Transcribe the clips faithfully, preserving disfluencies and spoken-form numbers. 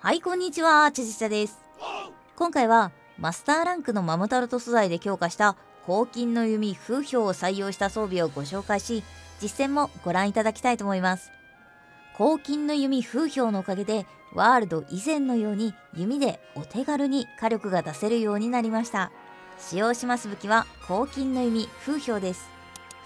はい、こんにちは、ちじちゃです。今回は、マスターランクのマムタルト素材で強化した、黄金の弓風豹を採用した装備をご紹介し、実戦もご覧いただきたいと思います。黄金の弓風豹のおかげで、ワールド以前のように弓でお手軽に火力が出せるようになりました。使用します武器は、黄金の弓風豹です。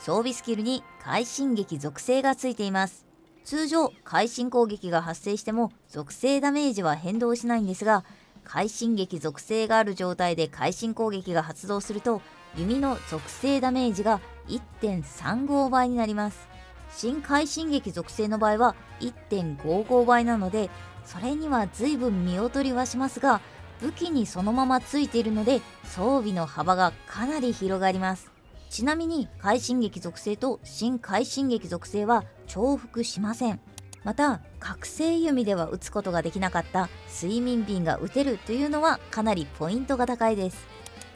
装備スキルに会心撃属性がついています。通常、会心攻撃が発生しても属性ダメージは変動しないんですが、会心撃属性がある状態で会心攻撃が発動すると、弓の属性ダメージが いってんさんご 倍になります。新会心撃属性の場合は いってんごご 倍なので、それには随分見劣りはしますが、武器にそのままついているので、装備の幅がかなり広がります。ちなみに、会心撃属性と新会心撃属性は重複しません。また、覚醒弓では撃つことができなかった睡眠瓶が撃てるというのはかなりポイントが高いです。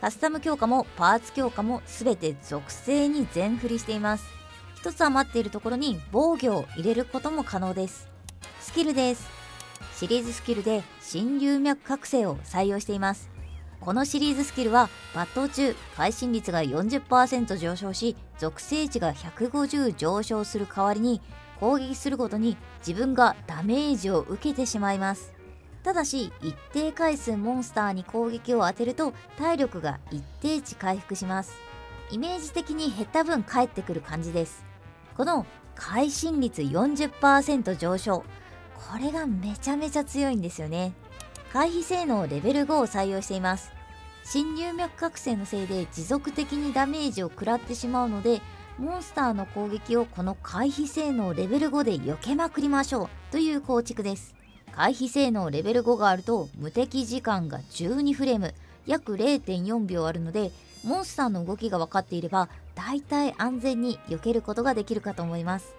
カスタム強化もパーツ強化も全て属性に全振りしています。一つ余っているところに防御を入れることも可能です。スキルです。シリーズスキルで新龍脈覚醒を採用しています。このシリーズスキルは、抜刀中、会心率が よんじゅっパーセント 上昇し、属性値がひゃくごじゅう上昇する代わりに、攻撃するごとに自分がダメージを受けてしまいます。ただし、一定回数モンスターに攻撃を当てると、体力が一定値回復します。イメージ的に減った分返ってくる感じです。この会心率 よんじゅっパーセント 上昇、これがめちゃめちゃ強いんですよね。回避性能レベルごを採用しています。新龍脈覚醒のせいで持続的にダメージを食らってしまうので、モンスターの攻撃をこの回避性能レベルごで避けまくりましょうという構築です。回避性能レベルごがあると無敵時間がじゅうにフレーム、約 れいてんよん 秒あるので、モンスターの動きが分かっていれば、大体安全に避けることができるかと思います。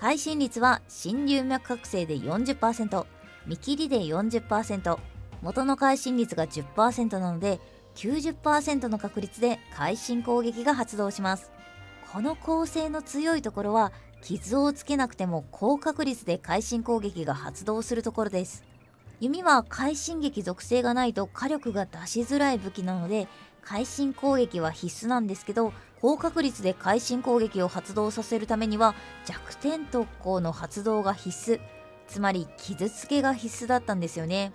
会心率は新龍脈覚醒で よんじゅっパーセント。見切りで よんじゅっパーセント、元の会心率が じゅっパーセント なので きゅうじゅっパーセント の確率で会心攻撃が発動します。この構成の強いところは、傷をつけなくても高確率で会心攻撃が発動するところです。弓は会心撃属性がないと火力が出しづらい武器なので、会心攻撃は必須なんですけど、高確率で会心攻撃を発動させるためには弱点特攻の発動が必須。つまり傷つけが必須だったんですよね。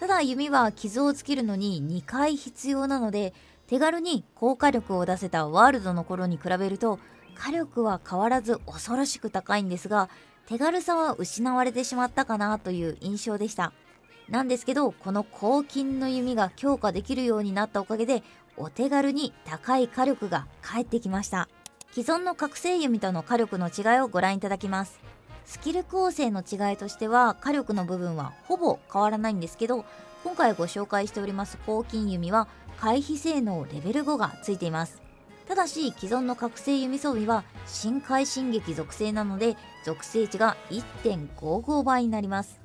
ただ弓は傷をつけるのににかい必要なので、手軽に高火力を出せたワールドの頃に比べると火力は変わらず恐ろしく高いんですが、手軽さは失われてしまったかなという印象でした。なんですけど、この黄金の弓が強化できるようになったおかげで、お手軽に高い火力が返ってきました。既存の覚醒弓との火力の違いをご覧いただきます。スキル構成の違いとしては、火力の部分はほぼ変わらないんですけど、今回ご紹介しております黄金弓は回避性能レベルごがついています。ただし、既存の覚醒弓装備は新回心撃属性なので、属性値が いってんごご 倍になります。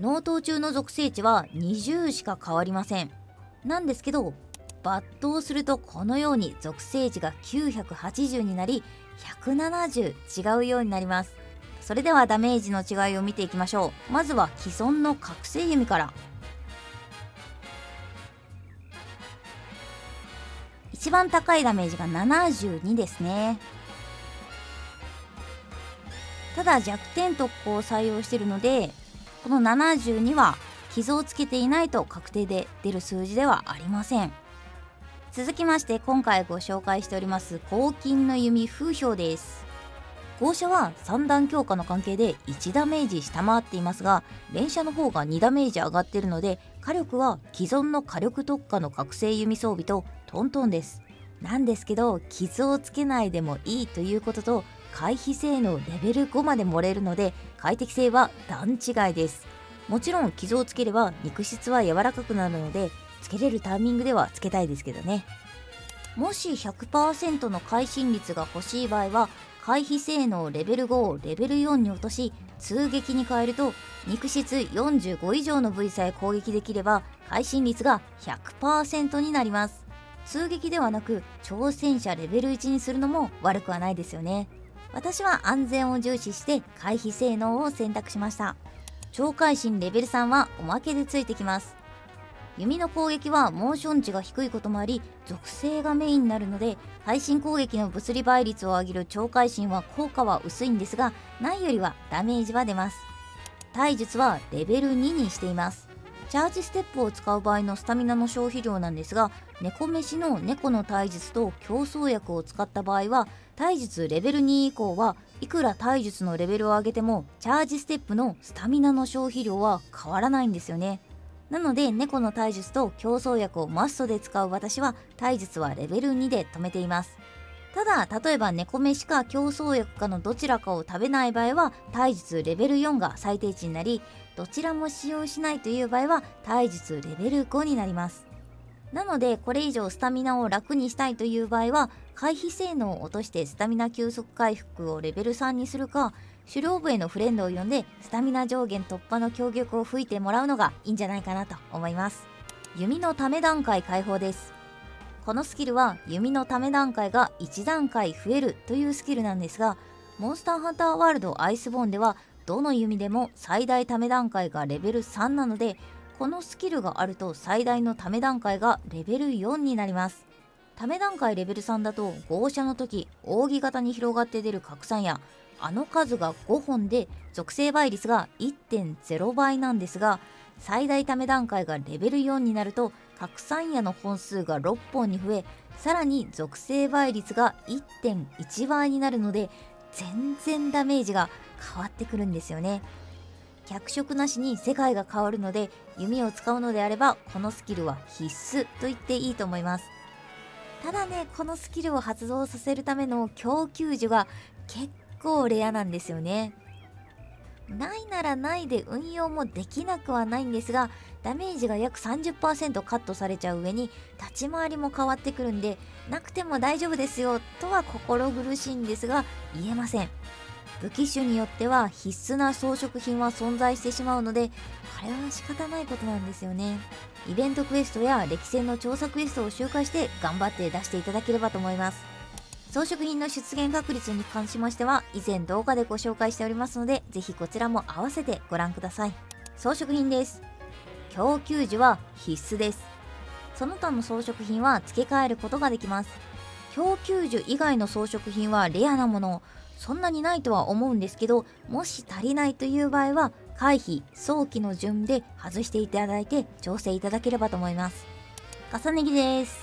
納刀中の属性値はにじゅうしか変わりません。なんですけど、抜刀するとこのように属性値がきゅうひゃくはちじゅうになり、ひゃくななじゅう違うようになります。それではダメージの違いを見ていきましょう。まずは既存の覚醒弓から。一番高いダメージがななじゅうにですね。ただ弱点特攻を採用しているので、このななじゅうには傷をつけていないと確定で出る数字ではありません。続きまして今回ご紹介しております黄金の弓風豹です。剛射はさん段強化の関係でいちダメージ下回っていますが、連射の方がにダメージ上がっているので、火力は既存の火力特化の覚醒弓装備とトントンです。なんですけど、傷をつけないでもいいということと、回避性能レベルごまで盛れるので、快適性は段違いです。もちろん傷をつければ肉質は柔らかくなるので、つけれるタイミングではつけたいですけどね。もし ひゃくパーセント の会心率が欲しい場合は、回避性能レベルごをレベルよんに落とし、通撃に変えると、肉質よんじゅうご以上の部位さえ攻撃できれば、会心率が ひゃくパーセント になります。通撃ではなく、挑戦者レベルいちにするのも悪くはないですよね。私は安全を重視して、回避性能を選択しました。鳥海神レベルさんはおまけでついてきます。弓の攻撃はモーション値が低いこともあり、属性がメインになるので背身攻撃の物理倍率を上げる鳥海神は効果は薄いんですが、ないよりはダメージは出ます。体術はレベルににしています。チャージステップを使う場合のスタミナの消費量なんですが、猫飯の猫の体術と競争薬を使った場合は体術レベルに以降はいくら体術のレベルを上げてもチャージステップのスタミナの消費量は変わらないんですよね。なので猫の体術と競争薬をマストで使う私は体術はレベルにで止めています。ただ例えば猫飯か競争薬かのどちらかを食べない場合は体術レベルよんが最低値になり、どちらも使用しないという場合は体術レベルごになります。なのでこれ以上スタミナを楽にしたいという場合は回避性能を落としてスタミナ急速回復をレベルさんにするか、狩猟部へのフレンドを呼んでスタミナ上限突破の強力を吹いてもらうのがいいんじゃないかなと思います。弓のため段階解放です。このスキルは弓のため段階がいち段階増えるというスキルなんですが、モンスターハンターワールドアイスボーンではどの弓でも最大ため段階がレベルさんなので、このスキルがあると最大のため段階がレベルよんになります。ため段階レベルさんだと号車の時扇形に広がって出る拡散やあの数がごほんで属性倍率が いってんゼロ 倍なんですが、最大ため段階がレベルよんになると拡散矢の本数がろっぽんに増え、さらに属性倍率が いってんいち 倍になるので全然ダメージが変わってくるんですよね。脚色なしに世界が変わるので弓を使うのであればこのスキルは必須と言っていいと思います。ただね、このスキルを発動させるための供給樹が結構レアなんですよね。ないならないで運用もできなくはないんですが、ダメージが約 さんじゅっパーセント カットされちゃう上に立ち回りも変わってくるんで、なくても大丈夫ですよとは心苦しいんですが言えません。武器種によっては必須な装飾品は存在してしまうので、これは仕方ないことなんですよね。イベントクエストや歴戦の調査クエストを周回して頑張って出していただければと思います。装飾品の出現確率に関しましては以前動画でご紹介しておりますので、ぜひこちらも合わせてご覧ください。装飾品です。供給樹は必須です。その他の装飾品は付け替えることができます。供給樹以外の装飾品はレアなもの、そんなにないとは思うんですけど、もし足りないという場合は回避早期の順で外していただいて調整いただければと思います。重ね着です。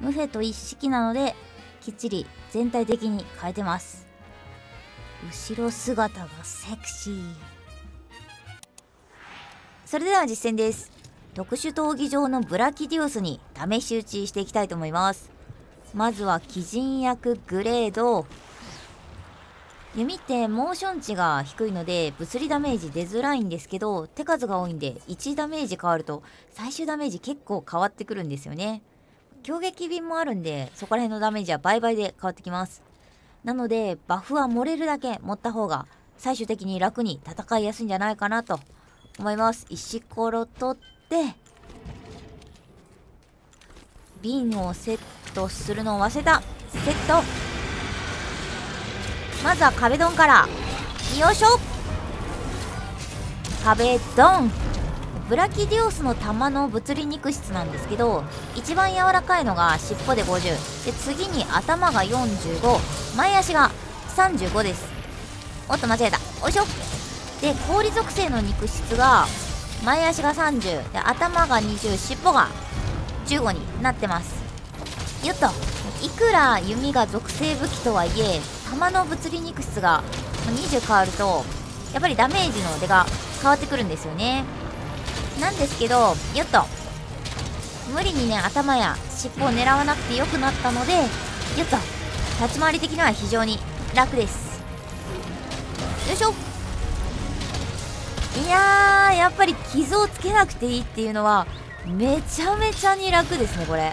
ムフェと一式なのできっちり全体的に変えてます。後ろ姿がセクシー。それでは実戦です。特殊闘技場のブラキディオスに試し打ちしていきたいと思います。まずは鬼人役グレード。弓ってモーション値が低いので物理ダメージ出づらいんですけど、手数が多いんでいちダメージ変わると最終ダメージ結構変わってくるんですよね。強撃便もあるんでそこら辺のダメージは倍々で変わってきます。なのでバフは盛れるだけ盛った方が最終的に楽に戦いやすいんじゃないかなと思います。石ころ取って瓶をセットするのを忘れた。セット。まずは壁ドンから。よいしょ。壁ドン。ブラキディオスの弾の物理肉質なんですけど、一番柔らかいのが尻尾でごじゅうで、次に頭がよんじゅうご、前足がさんじゅうごです。おっと間違えた。おいしょ。で氷属性の肉質が前足がさんじゅうで頭がにじゅう尻尾がじゅうごになってます。よっと。いくら弓が属性武器とはいえ弾の物理肉質がにじゅう変わるとやっぱりダメージの出が変わってくるんですよね。なんですけど、よっと無理にね頭や尻尾を狙わなくてよくなったので、よっと立ち回り的には非常に楽です。よいしょ。いやー、やっぱり傷をつけなくていいっていうのはめちゃめちゃに楽ですねこれ。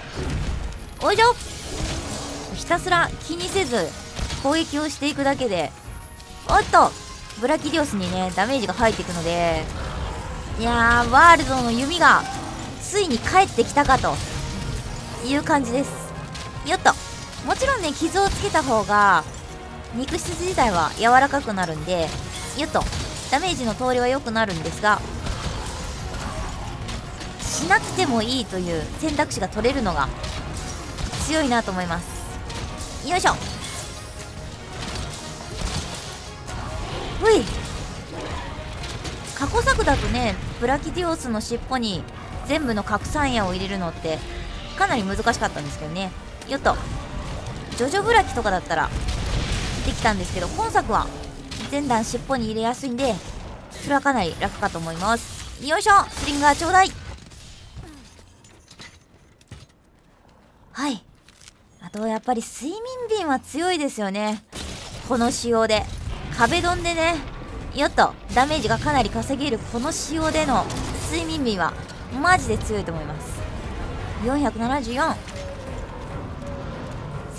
おいしょ。ひたすら気にせず攻撃をしていくだけで、おっとブラキディオスにねダメージが入っていくので、いやー、ワールドの弓がついに帰ってきたかという感じです。よっと。もちろんね傷をつけた方が肉質自体は柔らかくなるんで、よっとダメージの通りは良くなるんですが、しなくてもいいという選択肢が取れるのが強いなと思います。よいしょ、ほい。過去作だとね、ブラキディオスの尻尾に全部の核散野を入れるのってかなり難しかったんですけどね。よっと、ジョジョブラキとかだったらできたんですけど、今作は全弾尻尾に入れやすいんで、それはかなり楽かと思います。よいしょ、スリンガーちょうだい。はい、あとやっぱり睡眠瓶は強いですよね、この仕様で。壁ドンでね、よっと、ダメージがかなり稼げるこの仕様での睡眠瓶はマジで強いと思います。よんななよん、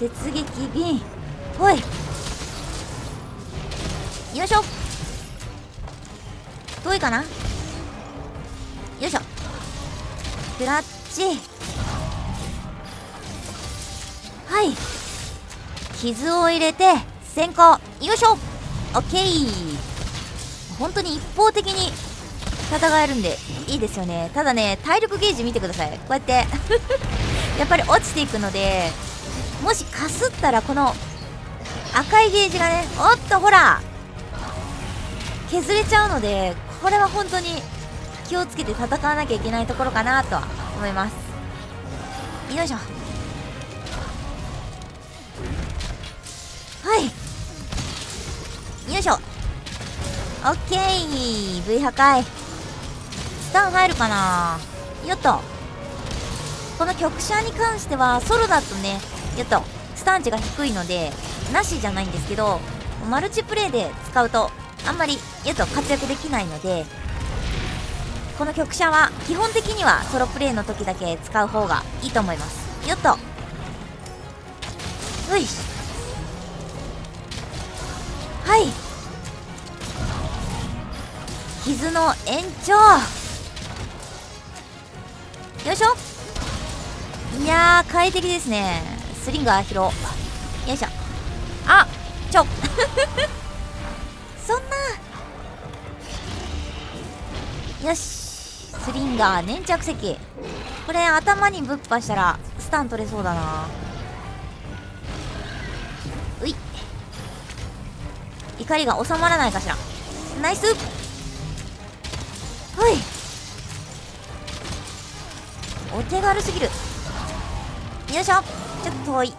雪撃瓶、ほい、よいしょ、遠いかな、よいしょ、クラッチ、はい、傷を入れて先行、よいしょ、オッケー。本当に一方的に戦えるんでいいですよね。ただね、体力ゲージ見てください。こうやってやっぱり落ちていくので、もしかすったらこの赤いゲージがね、おっとほら削れちゃうので、これは本当に気をつけて戦わなきゃいけないところかなとは思います。よいしょ、はい、よいしょ、オッケー、 V 破壊、スタン入るかな。よっと、この曲者に関してはソロだとね、よっとスタン値が低いのでなしじゃないんですけど、マルチプレイで使うとあんまりやっと活躍できないので、この曲者は基本的にはソロプレイの時だけ使う方がいいと思います。よっと、よいし、はい、傷の延長、よいしょ。いやー、快適ですね。スリンガー拾おう。よいしょ、あちょそんな、よし、スリンガー粘着石、これ頭にぶっぱしたらスタン取れそうだな。うい、怒りが収まらないかしら。ナイス、はい、お手軽すぎる。よいしょ、ちょっと遠い。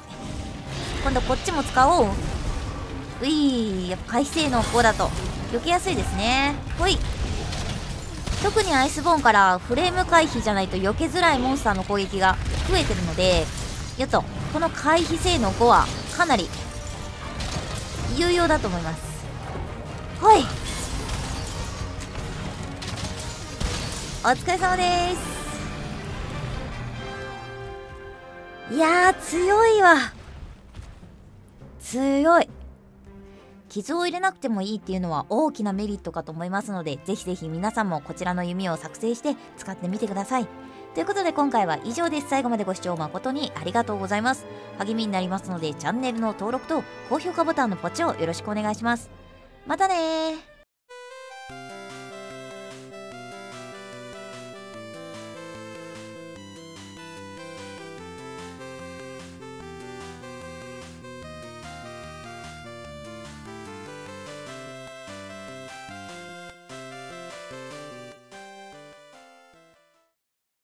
今度こっちも使おう。うい、やっぱ回生の方だと避けやすいですね。ほい、特にアイスボーンからフレーム回避じゃないと避けづらいモンスターの攻撃が増えてるので、よっと、この回避性能ごはかなり有用だと思います。ほい、お疲れ様です。いやー、強いわ、強い。傷を入れなくてもいいっていうのは大きなメリットかと思いますので、ぜひぜひ皆さんもこちらの弓を作成して使ってみてください。ということで今回は以上です。最後までご視聴誠にありがとうございます。励みになりますので、チャンネルの登録と高評価ボタンのポチをよろしくお願いします。またねー。